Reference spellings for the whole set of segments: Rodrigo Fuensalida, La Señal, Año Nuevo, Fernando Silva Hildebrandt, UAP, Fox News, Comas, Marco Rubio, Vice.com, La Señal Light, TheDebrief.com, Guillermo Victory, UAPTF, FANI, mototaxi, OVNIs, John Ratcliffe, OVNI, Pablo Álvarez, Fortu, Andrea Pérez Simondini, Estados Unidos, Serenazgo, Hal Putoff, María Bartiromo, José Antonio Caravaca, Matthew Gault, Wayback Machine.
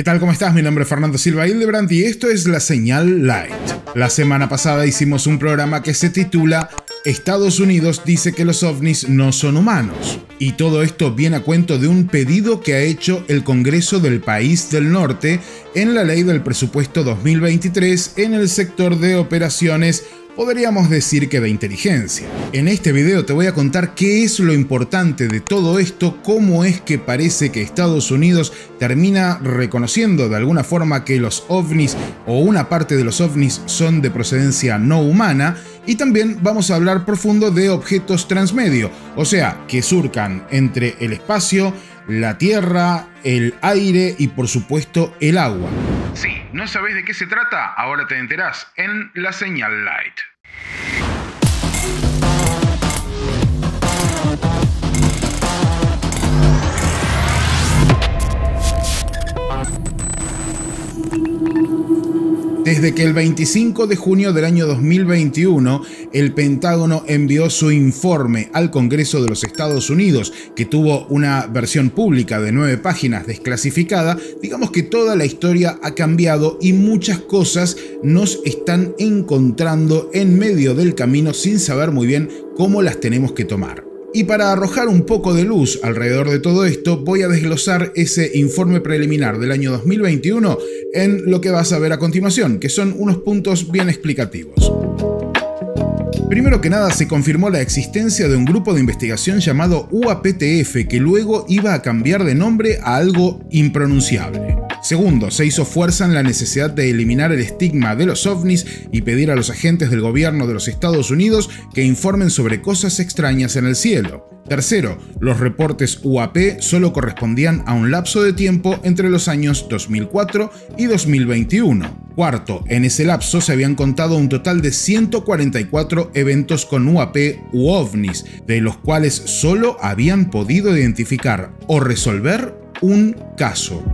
¿Qué tal? ¿Cómo estás? Mi nombre es Fernando Silva Hildebrandt y esto es La Señal Light. La semana pasada hicimos un programa que se titula Estados Unidos dice que los ovnis no son humanos. Y todo esto viene a cuento de un pedido que ha hecho el Congreso del País del Norte en la ley del presupuesto 2023 en el sector de operaciones, podríamos decir que de inteligencia. En este video te voy a contar qué es lo importante de todo esto, cómo es que parece que Estados Unidos termina reconociendo de alguna forma que los ovnis o una parte de los ovnis son de procedencia no humana, y también vamos a hablar profundo de objetos transmedio, o sea, que surcan entre el espacio, la tierra, el aire y por supuesto el agua. Sí, ¿no sabés de qué se trata? Ahora te enterás en La Señal Light. Desde que el 25 de junio del año 2021, el Pentágono envió su informe al Congreso de los Estados Unidos, que tuvo una versión pública de 9 páginas desclasificada, digamos que toda la historia ha cambiado y muchas cosas nos están encontrando en medio del camino sin saber muy bien cómo las tenemos que tomar. Y para arrojar un poco de luz alrededor de todo esto, voy a desglosar ese informe preliminar del año 2021 en lo que vas a ver a continuación, que son unos puntos bien explicativos. Primero que nada, se confirmó la existencia de un grupo de investigación llamado UAPTF, que luego iba a cambiar de nombre a algo impronunciable. Segundo, se hizo fuerza en la necesidad de eliminar el estigma de los ovnis y pedir a los agentes del gobierno de los Estados Unidos que informen sobre cosas extrañas en el cielo. Tercero, los reportes UAP solo correspondían a un lapso de tiempo entre los años 2004 y 2021. Cuarto, en ese lapso se habían contado un total de 144 eventos con UAP u ovnis, de los cuales solo habían podido identificar o resolver un caso.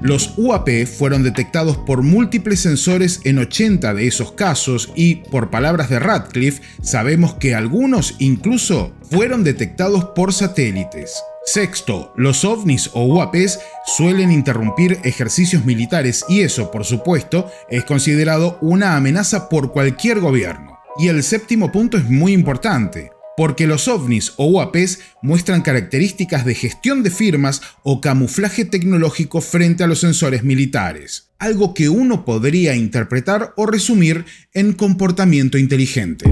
Los UAP fueron detectados por múltiples sensores en 80 de esos casos y, por palabras de Ratcliffe, sabemos que algunos incluso fueron detectados por satélites. Sexto, los ovnis o UAPs suelen interrumpir ejercicios militares y eso, por supuesto, es considerado una amenaza por cualquier gobierno. Y el séptimo punto es muy importante, porque los ovnis o UAPs muestran características de gestión de firmas o camuflaje tecnológico frente a los sensores militares, algo que uno podría interpretar o resumir en comportamiento inteligente.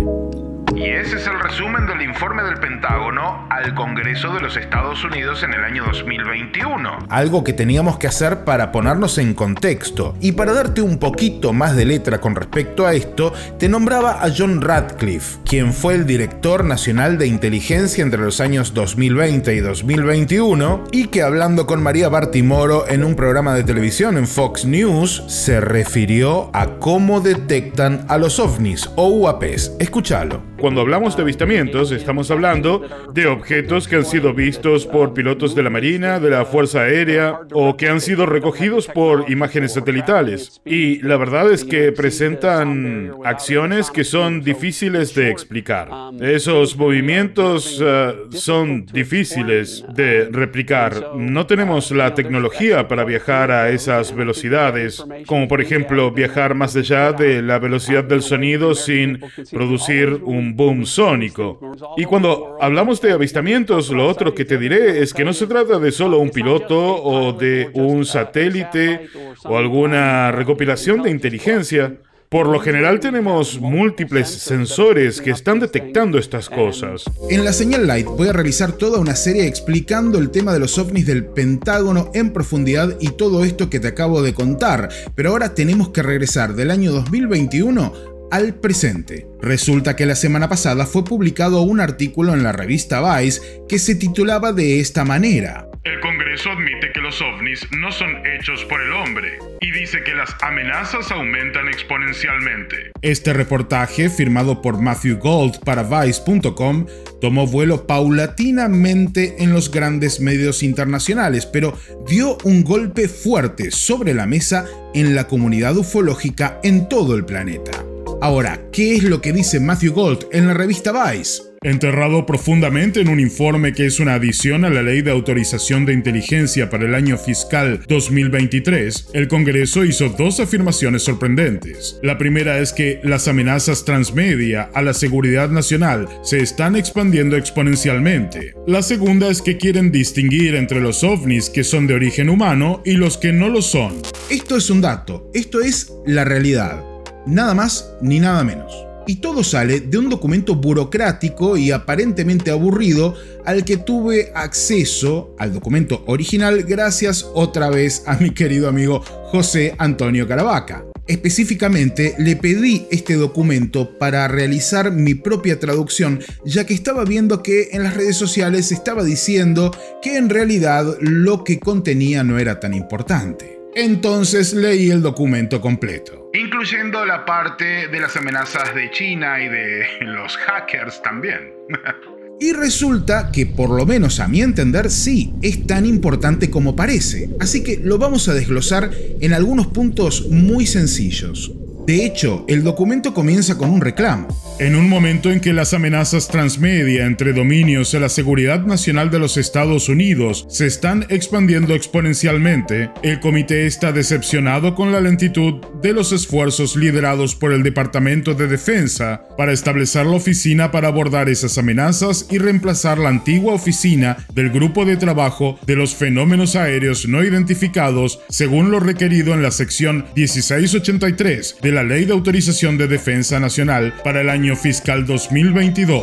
Y ese es el resumen del informe del Pentágono al Congreso de los Estados Unidos en el año 2021. Algo que teníamos que hacer para ponernos en contexto. Y para darte un poquito más de letra con respecto a esto, te nombraba a John Ratcliffe, quien fue el director nacional de inteligencia entre los años 2020 y 2021, y que hablando con María Bartiromo en un programa de televisión en Fox News, se refirió a cómo detectan a los ovnis o UAPs. Escúchalo. Cuando hablamos de avistamientos, estamos hablando de objetos que han sido vistos por pilotos de la Marina, de la Fuerza Aérea, o que han sido recogidos por imágenes satelitales. Y la verdad es que presentan acciones que son difíciles de explicar. Esos movimientos son difíciles de replicar. No tenemos la tecnología para viajar a esas velocidades, como por ejemplo viajar más allá de la velocidad del sonido sin producir un boom sónico. Y cuando hablamos de avistamientos, lo otro que te diré es que no se trata de solo un piloto o de un satélite o alguna recopilación de inteligencia. Por lo general tenemos múltiples sensores que están detectando estas cosas. En La Señal Light voy a realizar toda una serie explicando el tema de los ovnis del Pentágono en profundidad y todo esto que te acabo de contar, pero ahora tenemos que regresar del año 2021 al presente. Resulta que la semana pasada fue publicado un artículo en la revista Vice que se titulaba de esta manera: El Congreso admite que los ovnis no son hechos por el hombre y dice que las amenazas aumentan exponencialmente. Este reportaje, firmado por Matthew Gault para Vice.com, tomó vuelo paulatinamente en los grandes medios internacionales, pero dio un golpe fuerte sobre la mesa en la comunidad ufológica en todo el planeta. Ahora, ¿qué es lo que dice Matthew Gault en la revista Vice? Enterrado profundamente en un informe que es una adición a la Ley de Autorización de Inteligencia para el año fiscal 2023, el Congreso hizo dos afirmaciones sorprendentes. La primera es que las amenazas transmedia a la seguridad nacional se están expandiendo exponencialmente. La segunda es que quieren distinguir entre los ovnis que son de origen humano y los que no lo son. Esto es un dato, esto es la realidad, nada más ni nada menos. Y todo sale de un documento burocrático y aparentemente aburrido al que tuve acceso al documento original gracias otra vez a mi querido amigo José Antonio Caravaca. Específicamente le pedí este documento para realizar mi propia traducción, ya que estaba viendo que en las redes sociales estaba diciendo que en realidad lo que contenía no era tan importante. Entonces leí el documento completo, incluyendo la parte de las amenazas de China y de los hackers también. Y resulta que, por lo menos a mi entender, sí, es tan importante como parece. Así que lo vamos a desglosar en algunos puntos muy sencillos. De hecho, el documento comienza con un reclamo. En un momento en que las amenazas transmedia entre dominios a la seguridad nacional de los Estados Unidos se están expandiendo exponencialmente, el comité está decepcionado con la lentitud de los esfuerzos liderados por el Departamento de Defensa para establecer la oficina para abordar esas amenazas y reemplazar la antigua oficina del Grupo de Trabajo de los Fenómenos Aéreos No Identificados, según lo requerido en la sección 1683 de la Ley de Autorización de Defensa Nacional para el año fiscal 2022.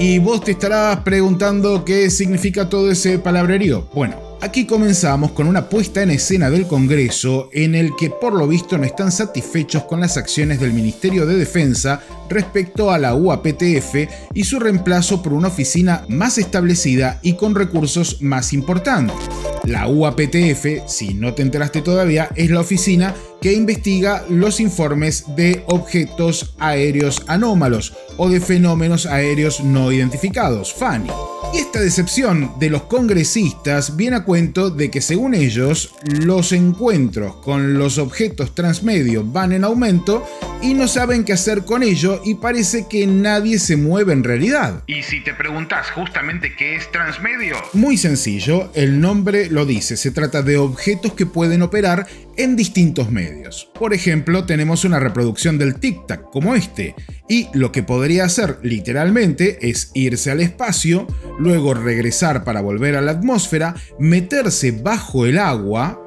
Y vos te estarás preguntando qué significa todo ese palabrerío. Bueno, aquí comenzamos con una puesta en escena del Congreso en el que por lo visto no están satisfechos con las acciones del Ministerio de Defensa respecto a la UAPTF y su reemplazo por una oficina más establecida y con recursos más importantes. La UAPTF, si no te enteraste todavía, es la oficina que investiga los informes de objetos aéreos anómalos o de fenómenos aéreos no identificados, FANI. Y esta decepción de los congresistas viene a cuento de que, según ellos, los encuentros con los objetos transmedio van en aumento y no saben qué hacer con ello y parece que nadie se mueve en realidad. Y si te preguntas justamente qué es transmedio, muy sencillo, el nombre lo dice, se trata de objetos que pueden operar en distintos medios. Por ejemplo, tenemos una reproducción del tic-tac como este, y lo que podría hacer literalmente es irse al espacio, luego regresar para volver a la atmósfera, meterse bajo el agua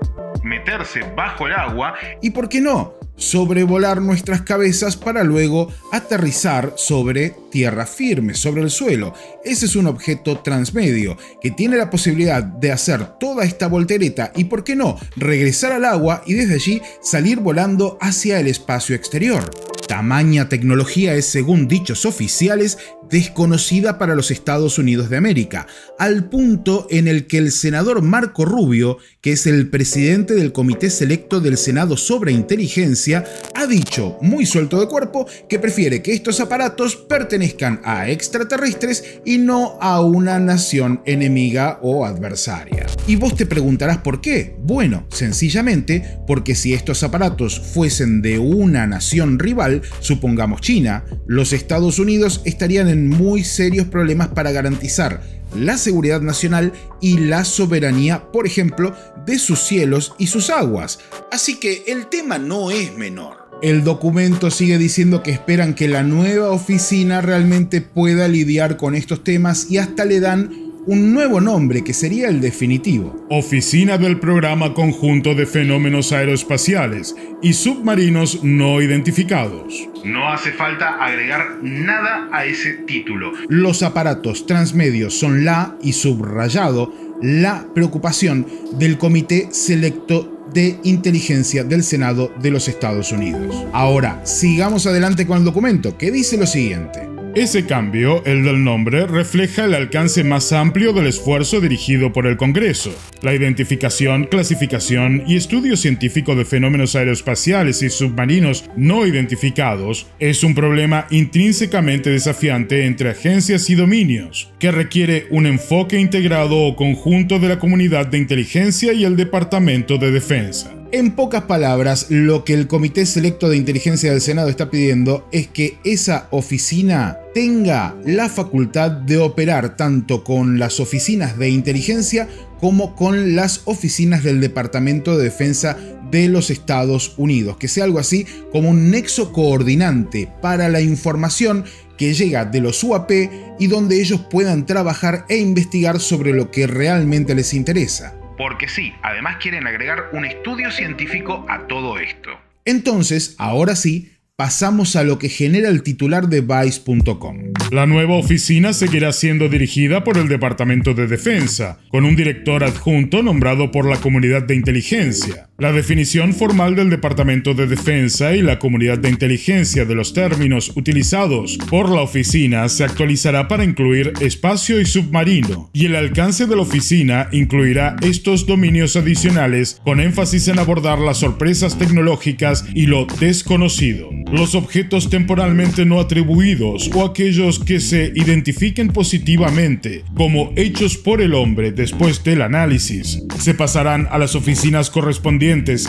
y, ¿por qué no?, sobrevolar nuestras cabezas para luego aterrizar sobre tierra firme, sobre el suelo. Ese es un objeto transmedio que tiene la posibilidad de hacer toda esta voltereta y, ¿por qué no?, regresar al agua y desde allí salir volando hacia el espacio exterior. Tamaña tecnología es, según dichos oficiales, desconocida para los Estados Unidos de América, al punto en el que el senador Marco Rubio, que es el presidente del Comité Selecto del Senado sobre Inteligencia, ha dicho, muy suelto de cuerpo, que prefiere que estos aparatos pertenezcan a extraterrestres y no a una nación enemiga o adversaria. Y vos te preguntarás por qué. Bueno, sencillamente porque si estos aparatos fuesen de una nación rival, supongamos China, los Estados Unidos estarían en muy serios problemas para garantizar la seguridad nacional y la soberanía, por ejemplo, de sus cielos y sus aguas. Así que el tema no es menor. El documento sigue diciendo que esperan que la nueva oficina realmente pueda lidiar con estos temas y hasta le dan un nuevo nombre que sería el definitivo: Oficina del Programa Conjunto de Fenómenos Aeroespaciales y Submarinos No Identificados. No hace falta agregar nada a ese título. Los aparatos transmedios son la, y subrayado, la preocupación del Comité Selecto de Inteligencia del Senado de los Estados Unidos. Ahora, sigamos adelante con el documento, que dice lo siguiente. Ese cambio, el del nombre, refleja el alcance más amplio del esfuerzo dirigido por el Congreso. La identificación, clasificación y estudio científico de fenómenos aeroespaciales y submarinos no identificados es un problema intrínsecamente desafiante entre agencias y dominios, que requiere un enfoque integrado o conjunto de la comunidad de inteligencia y el Departamento de Defensa. En pocas palabras, lo que el Comité Selecto de Inteligencia del Senado está pidiendo es que esa oficina tenga la facultad de operar tanto con las oficinas de inteligencia como con las oficinas del Departamento de Defensa de los Estados Unidos, que sea algo así como un nexo coordinante para la información que llega de los UAP y donde ellos puedan trabajar e investigar sobre lo que realmente les interesa. Porque sí, además quieren agregar un estudio científico a todo esto. Entonces, ahora sí, pasamos a lo que genera el titular de Vice.com. La nueva oficina seguirá siendo dirigida por el Departamento de Defensa, con un director adjunto nombrado por la Comunidad de Inteligencia. La definición formal del Departamento de Defensa y la Comunidad de Inteligencia de los términos utilizados por la oficina se actualizará para incluir espacio y submarino, y el alcance de la oficina incluirá estos dominios adicionales con énfasis en abordar las sorpresas tecnológicas y lo desconocido, los objetos temporalmente no atribuidos o aquellos que se identifiquen positivamente como hechos por el hombre después del análisis. Se pasarán a las oficinas correspondientes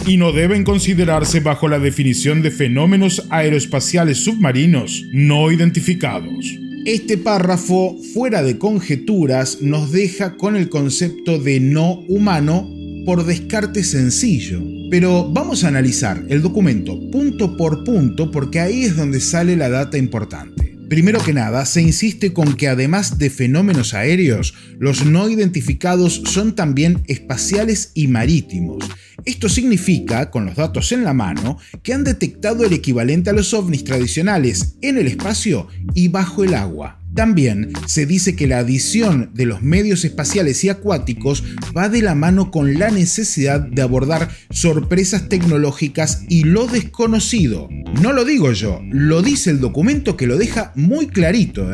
y no deben considerarse bajo la definición de fenómenos aeroespaciales submarinos no identificados. Este párrafo, fuera de conjeturas, nos deja con el concepto de no humano por descarte sencillo. Pero vamos a analizar el documento punto por punto porque ahí es donde sale la data importante. Primero que nada, se insiste con que además de fenómenos aéreos, los no identificados son también espaciales y marítimos. Esto significa, con los datos en la mano, que han detectado el equivalente a los ovnis tradicionales en el espacio y bajo el agua. También se dice que la adición de los medios espaciales y acuáticos va de la mano con la necesidad de abordar sorpresas tecnológicas y lo desconocido. No lo digo yo, lo dice el documento que lo deja muy clarito,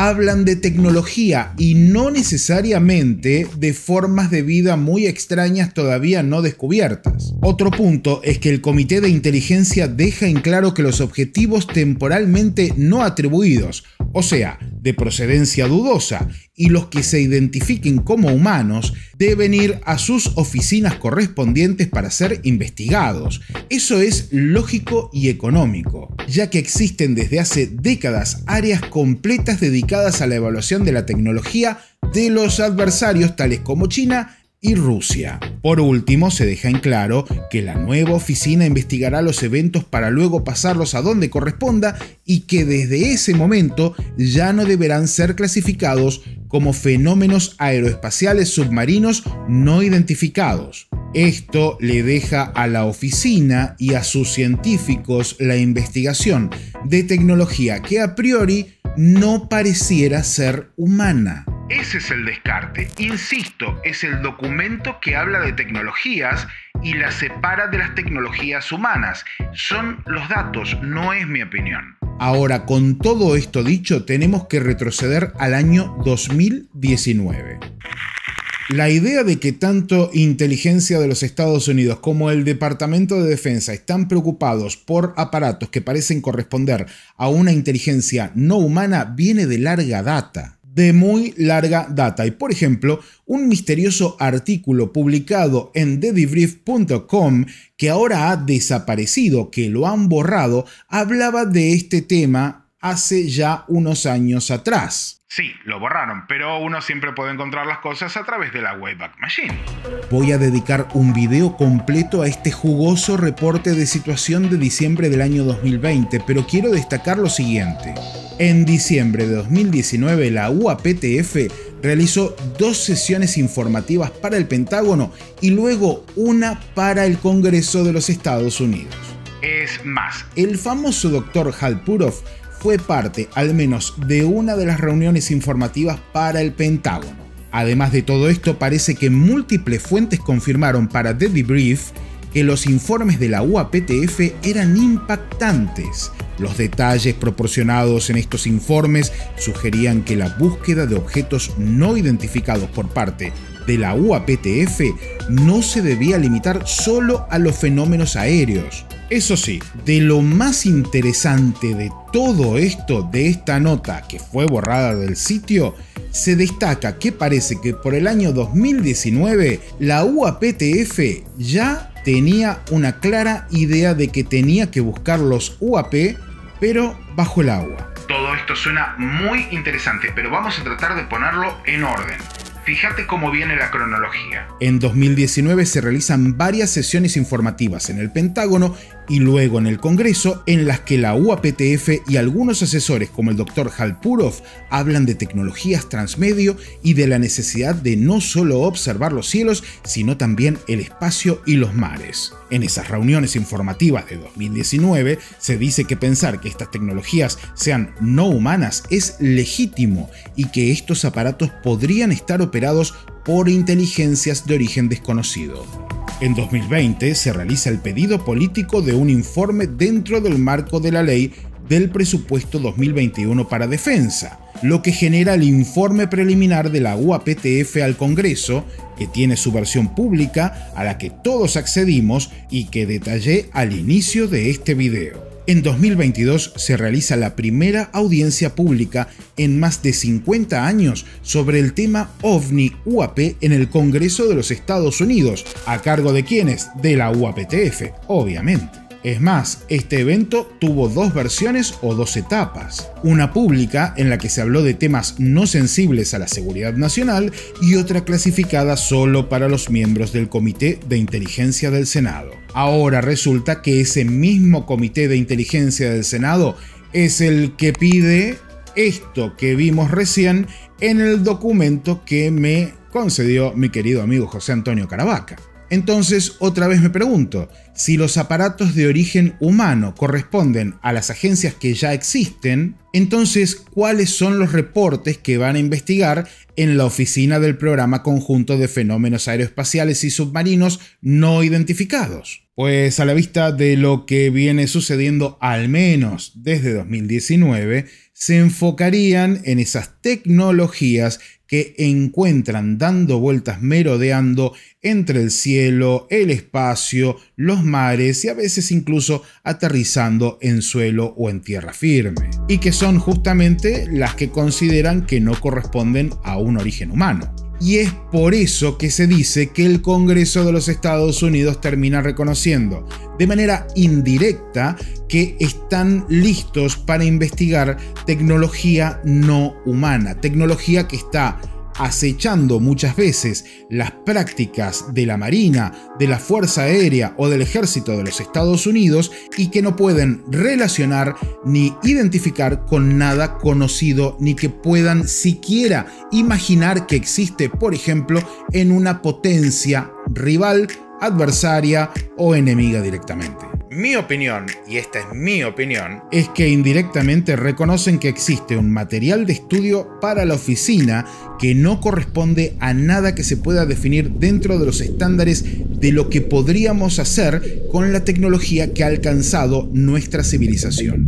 Hablan de tecnología y no necesariamente de formas de vida muy extrañas todavía no descubiertas. Otro punto es que el Comité de Inteligencia deja en claro que los objetivos temporalmente no atribuidos, o sea, de procedencia dudosa, y los que se identifiquen como humanos deben ir a sus oficinas correspondientes para ser investigados. Eso es lógico y económico, ya que existen desde hace décadas áreas completas dedicadas a la evaluación de la tecnología de los adversarios tales como China y Rusia. Por último, se deja en claro que la nueva oficina investigará los eventos para luego pasarlos a donde corresponda y que desde ese momento ya no deberán ser clasificados como fenómenos aeroespaciales submarinos no identificados. Esto le deja a la oficina y a sus científicos la investigación de tecnología que a priori no pareciera ser humana. Ese es el descarte. Insisto, es el documento que habla de tecnologías y las separa de las tecnologías humanas. Son los datos, no es mi opinión. Ahora, con todo esto dicho, tenemos que retroceder al año 2019. La idea de que tanto inteligencia de los Estados Unidos como el Departamento de Defensa están preocupados por aparatos que parecen corresponder a una inteligencia no humana viene de larga data. De muy larga data, y por ejemplo, un misterioso artículo publicado en TheDebrief.com que ahora ha desaparecido, que lo han borrado, hablaba de este tema hace ya unos años atrás. Sí, lo borraron, pero uno siempre puede encontrar las cosas a través de la Wayback Machine. Voy a dedicar un video completo a este jugoso reporte de situación de diciembre del año 2020, pero quiero destacar lo siguiente. En diciembre de 2019, la UAPTF realizó 2 sesiones informativas para el Pentágono y luego una para el Congreso de los Estados Unidos. Es más, el famoso doctor Hal Putoff fue parte, al menos, de una de las reuniones informativas para el Pentágono. Además de todo esto, parece que múltiples fuentes confirmaron para The Debrief que los informes de la UAPTF eran impactantes. Los detalles proporcionados en estos informes sugerían que la búsqueda de objetos no identificados por parte de la UAPTF no se debía limitar solo a los fenómenos aéreos. Eso sí, de lo más interesante de todo esto, de esta nota que fue borrada del sitio, se destaca que parece que por el año 2019 la UAPTF ya tenía una clara idea de que tenía que buscar los UAP, pero bajo el agua. Todo esto suena muy interesante, pero vamos a tratar de ponerlo en orden. Fíjate cómo viene la cronología. En 2019 se realizan varias sesiones informativas en el Pentágono y luego en el Congreso, en las que la UAPTF y algunos asesores como el Dr. Hal Putoff hablan de tecnologías transmedio y de la necesidad de no solo observar los cielos, sino también el espacio y los mares. En esas reuniones informativas de 2019 se dice que pensar que estas tecnologías sean no humanas es legítimo y que estos aparatos podrían estar operados por inteligencias de origen desconocido. En 2020 se realiza el pedido político de un informe dentro del marco de la ley del presupuesto 2021 para defensa, lo que genera el informe preliminar de la UAPTF al Congreso, que tiene su versión pública a la que todos accedimos y que detallé al inicio de este video. En 2022 se realiza la primera audiencia pública en más de 50 años sobre el tema OVNI-UAP en el Congreso de los Estados Unidos, a cargo de quienes, de la UAPTF, obviamente. Es más, este evento tuvo dos versiones o dos etapas. Una pública en la que se habló de temas no sensibles a la seguridad nacional y otra clasificada solo para los miembros del Comité de Inteligencia del Senado. Ahora resulta que ese mismo Comité de Inteligencia del Senado es el que pide esto que vimos recién en el documento que me concedió mi querido amigo José Antonio Caravaca. Entonces, otra vez me pregunto, si los aparatos de origen humano corresponden a las agencias que ya existen, entonces, ¿cuáles son los reportes que van a investigar en la oficina del Programa Conjunto de Fenómenos Aeroespaciales y Submarinos No Identificados? Pues a la vista de lo que viene sucediendo, al menos desde 2019, se enfocarían en esas tecnologías que encuentran dando vueltas merodeando entre el cielo, el espacio, los mares y a veces incluso aterrizando en suelo o en tierra firme, y que son justamente las que consideran que no corresponden a un origen humano. Y es por eso que se dice que el Congreso de los Estados Unidos termina reconociendo, de manera indirecta, que están listos para investigar tecnología no humana, tecnología que está acechando muchas veces las prácticas de la Marina, de la Fuerza Aérea o del Ejército de los Estados Unidos y que no pueden relacionar ni identificar con nada conocido ni que puedan siquiera imaginar que existe, por ejemplo, en una potencia rival, adversaria o enemiga directamente. Mi opinión, y esta es mi opinión, es que indirectamente reconocen que existe un material de estudio para la oficina que no corresponde a nada que se pueda definir dentro de los estándares de lo que podríamos hacer con la tecnología que ha alcanzado nuestra civilización.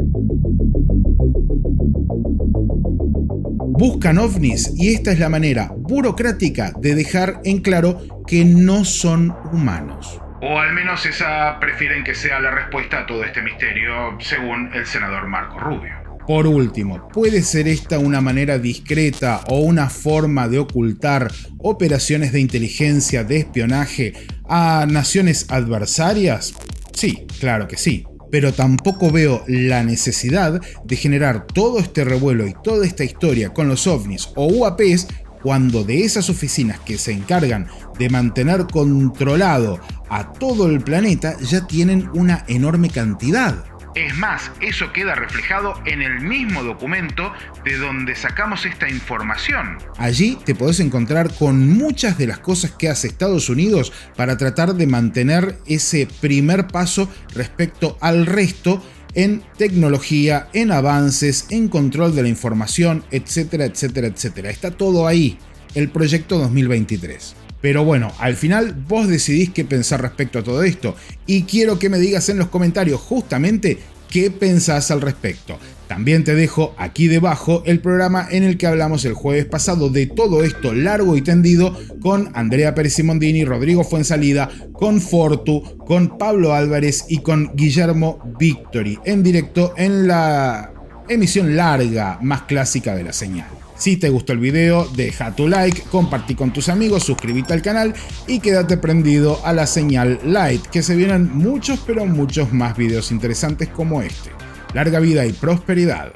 Buscan ovnis y esta es la manera burocrática de dejar en claro que no son humanos. O al menos esa prefieren que sea la respuesta a todo este misterio, según el senador Marco Rubio. Por último, ¿puede ser esta una manera discreta o una forma de ocultar operaciones de inteligencia, de espionaje a naciones adversarias? Sí, claro que sí. Pero tampoco veo la necesidad de generar todo este revuelo y toda esta historia con los ovnis o UAPs cuando de esas oficinas que se encargan de mantener controlado a todo el planeta ya tienen una enorme cantidad. Es más, eso queda reflejado en el mismo documento de donde sacamos esta información. Allí te podés encontrar con muchas de las cosas que hace Estados Unidos para tratar de mantener ese primer paso respecto al resto en tecnología, en avances, en control de la información, etcétera, etcétera, etcétera. Está todo ahí, el proyecto 2023. Pero bueno, al final vos decidís qué pensar respecto a todo esto y quiero que me digas en los comentarios justamente qué pensás al respecto. También te dejo aquí debajo el programa en el que hablamos el jueves pasado de todo esto largo y tendido con Andrea Pérez Simondini, Rodrigo Fuensalida, con Fortu, con Pablo Álvarez y con Guillermo Victory en directo en la emisión larga más clásica de La Señal. Si te gustó el video, deja tu like, compartí con tus amigos, suscríbete al canal y quédate prendido a La Señal Light, que se vienen muchos pero muchos más videos interesantes como este. Larga vida y prosperidad.